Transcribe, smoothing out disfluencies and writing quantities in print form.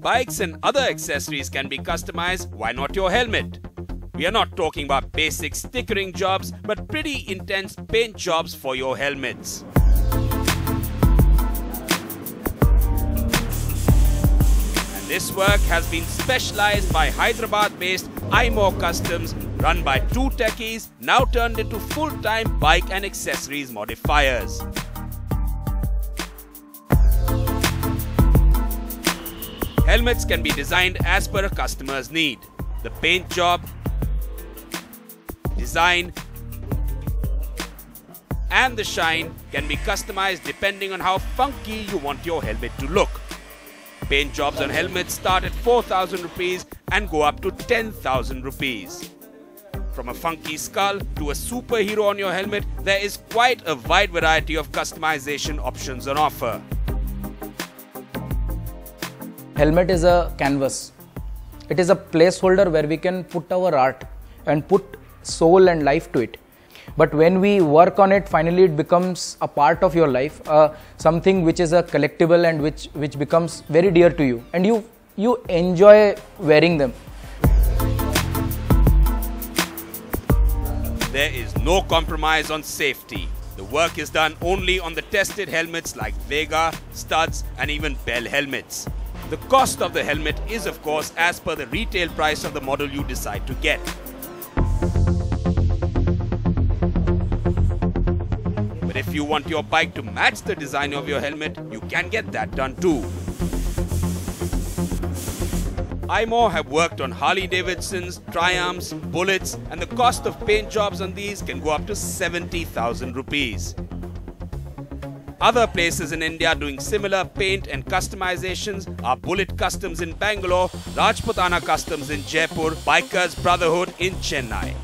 bikes and other accessories can be customized, why not your helmet? We are not talking about basic stickering jobs, but pretty intense paint jobs for your helmets. And this work has been specialized by Hyderabad-based Eimor Customs, run by two techies, now turned into full-time bike and accessories modifiers. Helmets can be designed as per a customer's need. The paint job, design, and the shine can be customized depending on how funky you want your helmet to look. Paint jobs on helmets start at 4,000 rupees and go up to 10,000 rupees. From a funky skull to a superhero on your helmet, there is quite a wide variety of customization options on offer. Helmet is a canvas. It is a placeholder where we can put our art and put soul and life to it. But when we work on it, finally it becomes a part of your life, something which is a collectible and which becomes very dear to you, and you enjoy wearing them. There is no compromise on safety. The work is done only on the tested helmets like Vega, studs, and even Bell helmets. The cost of the helmet is, of course, as per the retail price of the model you decide to get. But if you want your bike to match the design of your helmet, you can get that done too. Eimor have worked on Harley-Davidsons, Triumphs, Bullets, and the cost of paint jobs on these can go up to 70,000 rupees. Other places in India doing similar paint and customizations are Bullet Customs in Bangalore, Rajputana Customs in Jaipur, Bikers Brotherhood in Chennai.